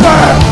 Burn!